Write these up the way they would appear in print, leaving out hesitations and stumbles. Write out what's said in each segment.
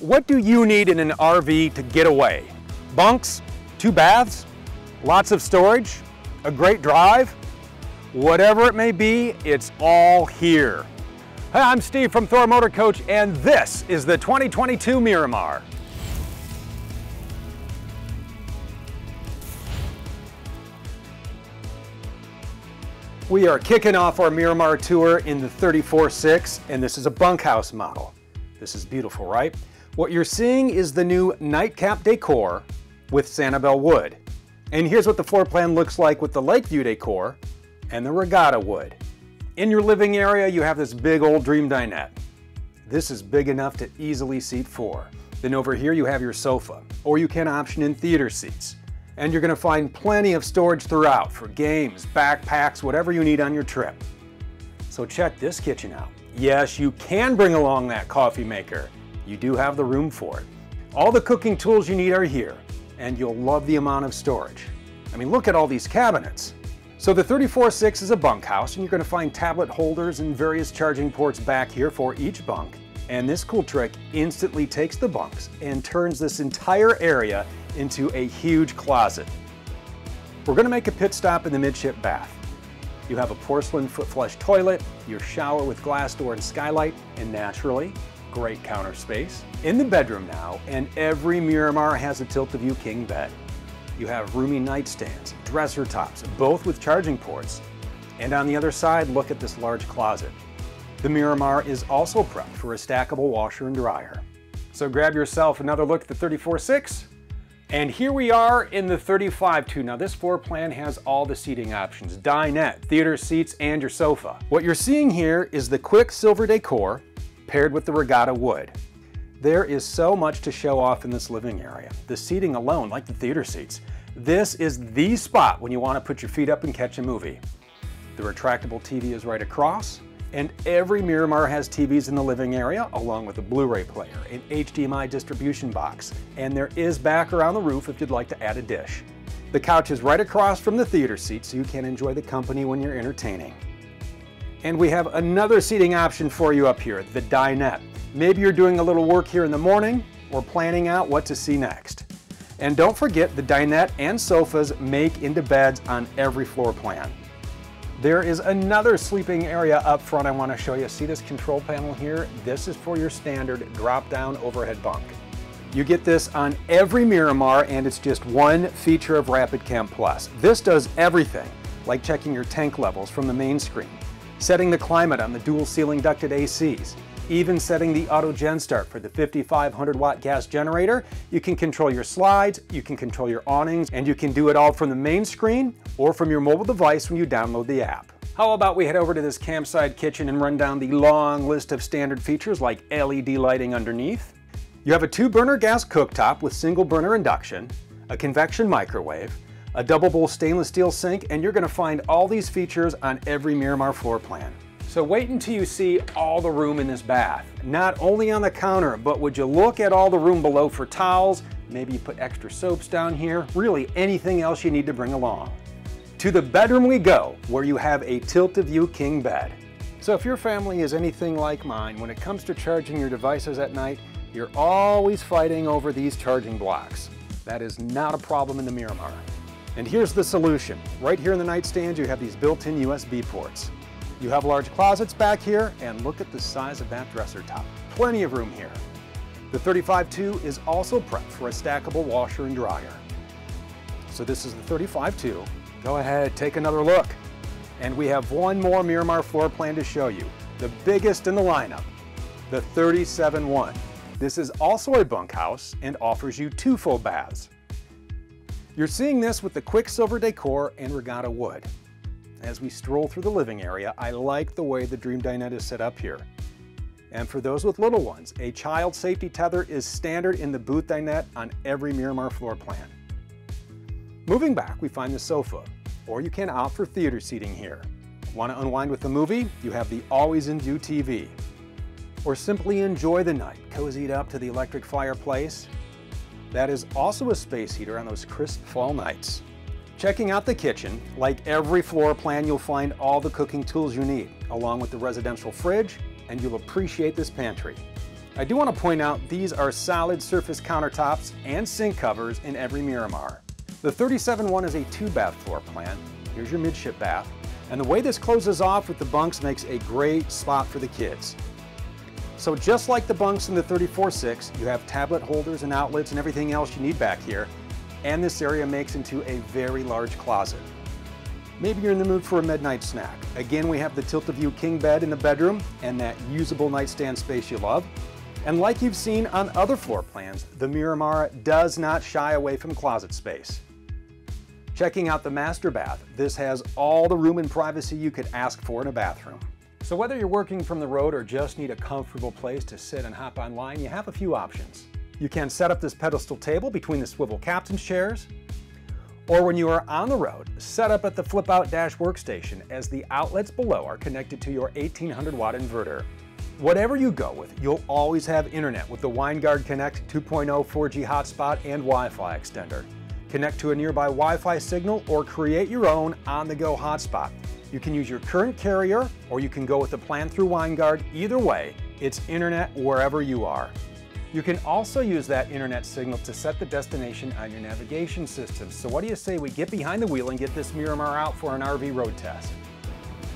What do you need in an RV to get away? Bunks, 2 baths, lots of storage, a great drive? Whatever it may be, it's all here. Hi, I'm Steve from Thor Motor Coach, and this is the 2022 Miramar. We are kicking off our Miramar tour in the 34.6, and this is a bunkhouse model. This is beautiful, right? What you're seeing is the new Nightcap decor with Sanibel wood. And here's what the floor plan looks like with the Lakeview decor and the regatta wood. In your living area, you have this big old dream dinette. This is big enough to easily seat 4. Then over here you have your sofa, or you can option in theater seats. And you're going to find plenty of storage throughout for games, backpacks, whatever you need on your trip. So check this kitchen out. Yes, you can bring along that coffee maker. You do have the room for it. All the cooking tools you need are here, and you'll love the amount of storage. I mean, look at all these cabinets. So the 34.6 is a bunkhouse, and you're going to find tablet holders and various charging ports back here for each bunk. And this cool trick instantly takes the bunks and turns this entire area into a huge closet. We're going to make a pit stop in the midship bath. You have a porcelain foot flush toilet, your shower with glass door and skylight, and naturally, great counter space. In the bedroom now, and every Miramar has a tilt-a-view king bed. You have roomy nightstands, dresser tops, both with charging ports. And on the other side, look at this large closet. The Miramar is also prepped for a stackable washer and dryer. So grab yourself another look at the 34.6. And here we are in the 35.2. Now this floor plan has all the seating options, dinette, theater seats, and your sofa. What you're seeing here is the Quicksilver decor paired with the regatta wood. There is so much to show off in this living area. The seating alone, like the theater seats, this is the spot when you want to put your feet up and catch a movie. The retractable TV is right across, and every Miramar has TVs in the living area, along with a Blu-ray player, an HDMI distribution box, and there is back around the roof if you'd like to add a dish. The couch is right across from the theater seat, so you can enjoy the company when you're entertaining. And we have another seating option for you up here, the dinette. Maybe you're doing a little work here in the morning, or planning out what to see next. And don't forget, the dinette and sofas make into beds on every floor plan. There is another sleeping area up front I want to show you. See this control panel here? This is for your standard drop-down overhead bunk. You get this on every Miramar, and it's just one feature of Rapid Camp Plus. This does everything, like checking your tank levels from the main screen, setting the climate on the dual ceiling ducted ACs, even setting the auto gen start for the 5,500 watt gas generator. You can control your slides, you can control your awnings, and you can do it all from the main screen or from your mobile device when you download the app. How about we head over to this campsite kitchen and run down the long list of standard features like LED lighting underneath. You have a 2-burner gas cooktop with single burner induction, a convection microwave, a double bowl stainless steel sink, and you're gonna find all these features on every Miramar floor plan. So wait until you see all the room in this bath. Not only on the counter, but would you look at all the room below for towels, maybe you put extra soaps down here, really anything else you need to bring along. To the bedroom we go, where you have a tilt-a-view king bed. So if your family is anything like mine, when it comes to charging your devices at night, you're always fighting over these charging blocks. That is not a problem in the Miramar. And here's the solution. Right here in the nightstand, you have these built-in USB ports. You have large closets back here, and look at the size of that dresser top. Plenty of room here. The 35.2 is also prepped for a stackable washer and dryer. So this is the 35.2. Go ahead, take another look. And we have one more Miramar floor plan to show you. The biggest in the lineup, the 37.1. This is also a bunkhouse and offers you 2 full baths. You're seeing this with the Quicksilver decor and regatta wood. As we stroll through the living area, I like the way the dream dinette is set up here. And for those with little ones, a child safety tether is standard in the booth dinette on every Miramar floor plan. Moving back, we find the sofa, or you can opt for theater seating here. Want to unwind with a movie? You have the always in view TV. Or simply enjoy the night, cozied up to the electric fireplace. That is also a space heater on those crisp fall nights. Checking out the kitchen, like every floor plan, you'll find all the cooking tools you need, along with the residential fridge, and you'll appreciate this pantry. I do want to point out these are solid surface countertops and sink covers in every Miramar. The 37-1 is a 2-bath floor plan. Here's your midship bath. And the way this closes off with the bunks makes a great spot for the kids. So just like the bunks in the 34-6, you have tablet holders and outlets and everything else you need back here. And this area makes into a very large closet. Maybe you're in the mood for a midnight snack. Again, we have the tilt-a-view king bed in the bedroom and that usable nightstand space you love. And like you've seen on other floor plans, the Miramar does not shy away from closet space. Checking out the master bath, this has all the room and privacy you could ask for in a bathroom. So whether you're working from the road or just need a comfortable place to sit and hop online, you have a few options. You can set up this pedestal table between the swivel captain's chairs, or when you are on the road, set up at the flip-out dash workstation as the outlets below are connected to your 1800-watt inverter. Whatever you go with, you'll always have internet with the Winegard Connect 2.0 4G hotspot and Wi-Fi extender. Connect to a nearby Wi-Fi signal or create your own on-the-go hotspot. You can use your current carrier or you can go with a plan through Winegard. Either way, it's internet wherever you are. You can also use that internet signal to set the destination on your navigation system. So what do you say we get behind the wheel and get this Miramar out for an RV road test?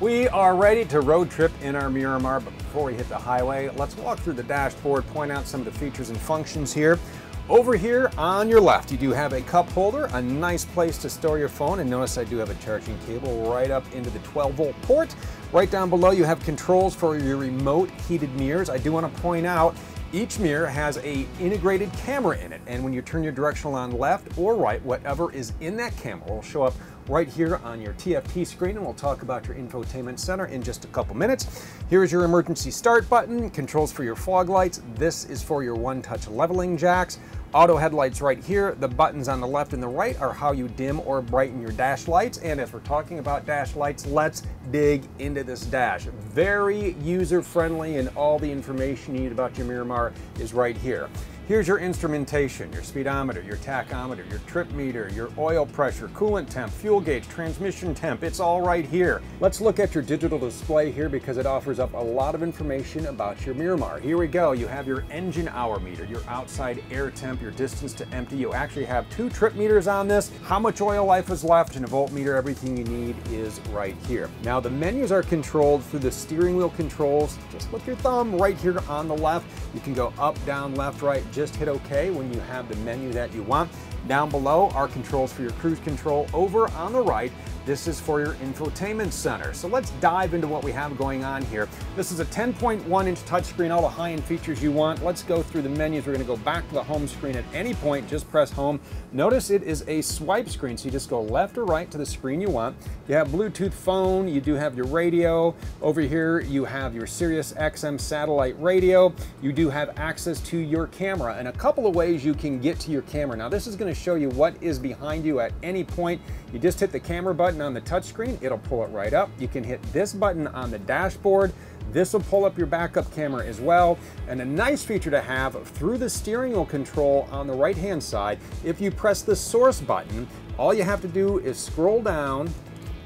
We are ready to road trip in our Miramar, but before we hit the highway, let's walk through the dashboard, point out some of the features and functions here. Over here on your left, you do have a cup holder, a nice place to store your phone, and notice I do have a charging cable right up into the 12-volt port. Right down below, you have controls for your remote heated mirrors. I do want to point out, each mirror has an integrated camera in it, and when you turn your directional on left or right, whatever is in that camera will show up right here on your TFT screen, and we'll talk about your infotainment center in just a couple minutes. Here's your emergency start button, controls for your fog lights. This is for your one-touch leveling jacks. Auto headlights right here. The buttons on the left and the right are how you dim or brighten your dash lights, and as we're talking about dash lights, let's dig into this dash. Very user-friendly, and all the information you need about your Miramar is right here. Here's your instrumentation, your speedometer, your tachometer, your trip meter, your oil pressure, coolant temp, fuel gauge, transmission temp. It's all right here. Let's look at your digital display here because it offers up a lot of information about your Miramar. Here we go. You have your engine hour meter, your outside air temp, your distance to empty. You actually have two trip meters on this. How much oil life is left and a voltmeter, everything you need is right here. Now the menus are controlled through the steering wheel controls. Just with your thumb right here on the left. You can go up, down, left, right. Just hit OK when you have the menu that you want. Down below are controls for your cruise control. Over on the right, this is for your infotainment center. So let's dive into what we have going on here. This is a 10.1-inch touchscreen, all the high-end features you want. Let's go through the menus. We're going to go back to the home screen at any point. Just press home. Notice it is a swipe screen, so you just go left or right to the screen you want. You have Bluetooth phone. You do have your radio. Over here, you have your Sirius XM satellite radio. You do have access to your camera, and a couple of ways you can get to your camera. Now this is going to show you what is behind you at any point. You just hit the camera button on the touchscreen, it'll pull it right up. You can hit this button on the dashboard. This will pull up your backup camera as well. And a nice feature to have through the steering wheel control on the right-hand side, if you press the source button, all you have to do is scroll down,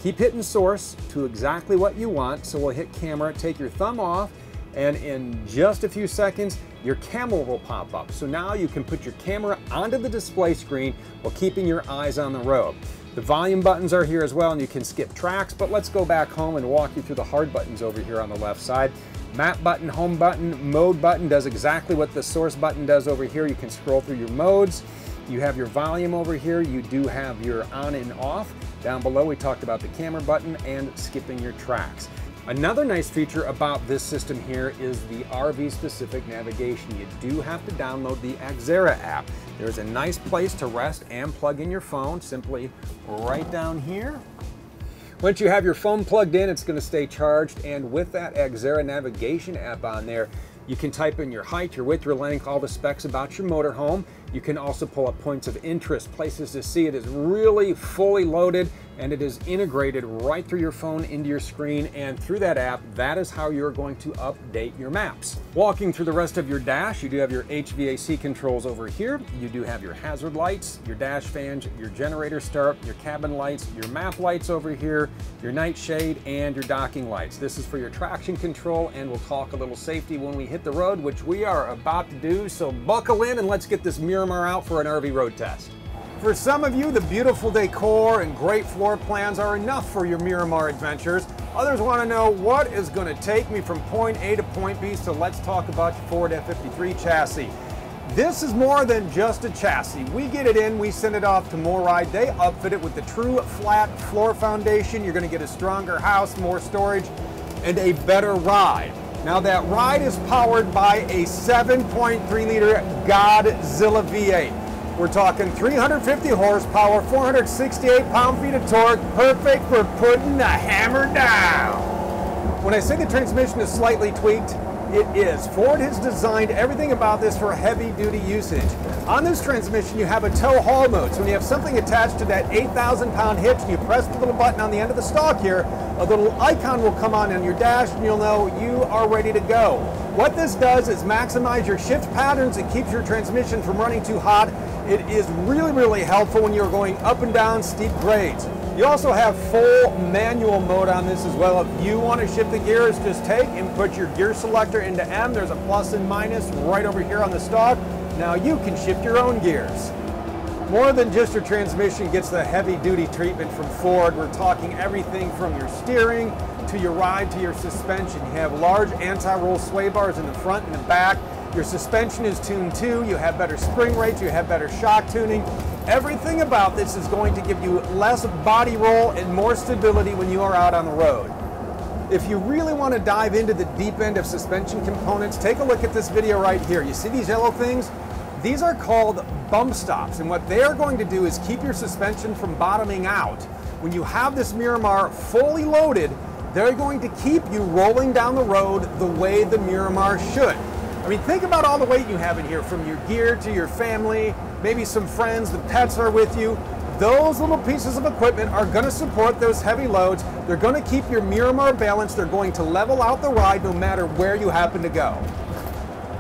keep hitting source to exactly what you want. So we'll hit camera, take your thumb off, and in just a few seconds, your camera will pop up. So now you can put your camera onto the display screen while keeping your eyes on the road. The volume buttons are here as well, and you can skip tracks, but let's go back home and walk you through the hard buttons over here on the left side. Map button, home button, mode button does exactly what the source button does over here. You can scroll through your modes. You have your volume over here. You do have your on and off. Down below, we talked about the camera button and skipping your tracks. Another nice feature about this system here is the RV-specific navigation. You do have to download the Axera app. There's a nice place to rest and plug in your phone, simply right down here. Once you have your phone plugged in, it's going to stay charged, and with that Axera navigation app on there, you can type in your height, your width, your length, all the specs about your motorhome. You can also pull up points of interest, places to see. It is really fully loaded, and it is integrated right through your phone into your screen, and through that app, that is how you're going to update your maps. Walking through the rest of your dash, you do have your HVAC controls over here. You do have your hazard lights, your dash fans, your generator start, your cabin lights, your map lights over here, your nightshade, and your docking lights. This is for your traction control, and we'll talk a little safety when we hit the road, which we are about to do, so buckle in and let's get this Miramar out for an RV road test. For some of you, the beautiful decor and great floor plans are enough for your Miramar adventures. Others want to know what is going to take me from point A to point B, so let's talk about your Ford F53 chassis. This is more than just a chassis. We get it in, we send it off to More Ride. They upfit it with the true flat floor foundation. You're going to get a stronger house, more storage, and a better ride. Now that ride is powered by a 7.3 liter Godzilla V8. We're talking 350 horsepower, 468 pound-feet of torque, perfect for putting the hammer down. When I say the transmission is slightly tweaked, it is. Ford has designed everything about this for heavy-duty usage. On this transmission, you have a tow-haul mode. So when you have something attached to that 8,000-pound hitch and you press the little button on the end of the stalk here, a little icon will come on your dash and you'll know you are ready to go. What this does is maximize your shift patterns. It keeps your transmission from running too hot. It is really, really helpful when you're going up and down steep grades. You also have full manual mode on this as well. If you want to shift the gears, just take and put your gear selector into M. There's a plus and minus right over here on the stalk. Now you can shift your own gears. More than just your transmission gets the heavy-duty treatment from Ford. We're talking everything from your steering to your ride to your suspension. You have large anti-roll sway bars in the front and the back. Your suspension is tuned too. You have better spring rates. You have better shock tuning. Everything about this is going to give you less body roll and more stability when you are out on the road. If you really want to dive into the deep end of suspension components, take a look at this video right here. You see these yellow things? These are called bump stops, and what they are going to do is keep your suspension from bottoming out. When you have this Miramar fully loaded, they're going to keep you rolling down the road the way the Miramar should. I mean, think about all the weight you have in here, from your gear to your family, maybe some friends, the pets are with you. Those little pieces of equipment are going to support those heavy loads. They're going to keep your Miramar balanced. They're going to level out the ride no matter where you happen to go.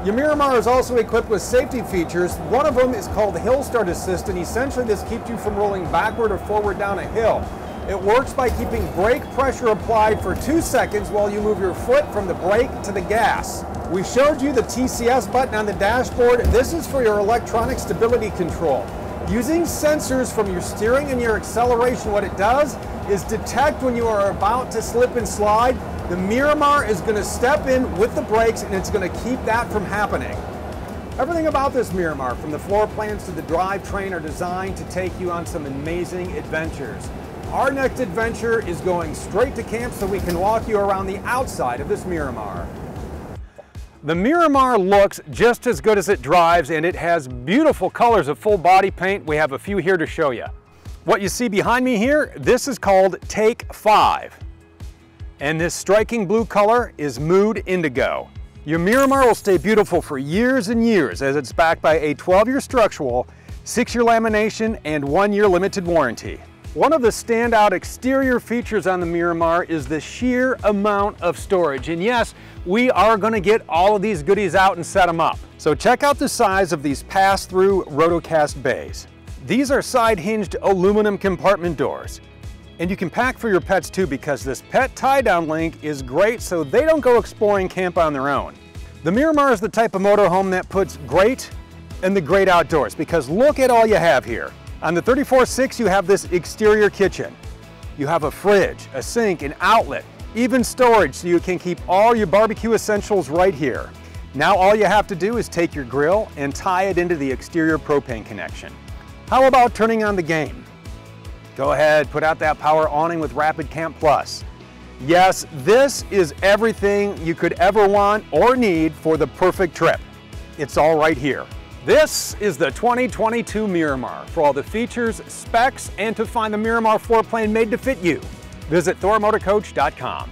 Your Miramar is also equipped with safety features. One of them is called Hill Start Assist, and essentially this keeps you from rolling backward or forward down a hill. It works by keeping brake pressure applied for 2 seconds while you move your foot from the brake to the gas. We showed you the TCS button on the dashboard. This is for your electronic stability control. Using sensors from your steering and your acceleration, what it does is detect when you are about to slip and slide. The Miramar is going to step in with the brakes, and it's going to keep that from happening. Everything about this Miramar, from the floor plans to the drivetrain, are designed to take you on some amazing adventures. Our next adventure is going straight to camp, so we can walk you around the outside of this Miramar. The Miramar looks just as good as it drives, and it has beautiful colors of full body paint. We have a few here to show you. What you see behind me here, this is called Take 5. And this striking blue color is Mood Indigo. Your Miramar will stay beautiful for years and years, as it's backed by a 12-year structural, 6-year lamination, and 1-year limited warranty. One of the standout exterior features on the Miramar is the sheer amount of storage. And yes, we are going to get all of these goodies out and set them up. So check out the size of these pass-through rotocast bays. These are side-hinged aluminum compartment doors. And you can pack for your pets too, because this pet tie-down link is great so they don't go exploring camp on their own. The Miramar is the type of motorhome that puts great in the great outdoors, because look at all you have here. On the 34.6, you have this exterior kitchen. You have a fridge, a sink, an outlet, even storage, so you can keep all your barbecue essentials right here. Now all you have to do is take your grill and tie it into the exterior propane connection. How about turning on the game? Go ahead, put out that power awning with Rapid Camp Plus. Yes, this is everything you could ever want or need for the perfect trip. It's all right here. This is the 2022 Miramar. For all the features, specs, and to find the Miramar floor plan made to fit you, visit ThorMotorCoach.com.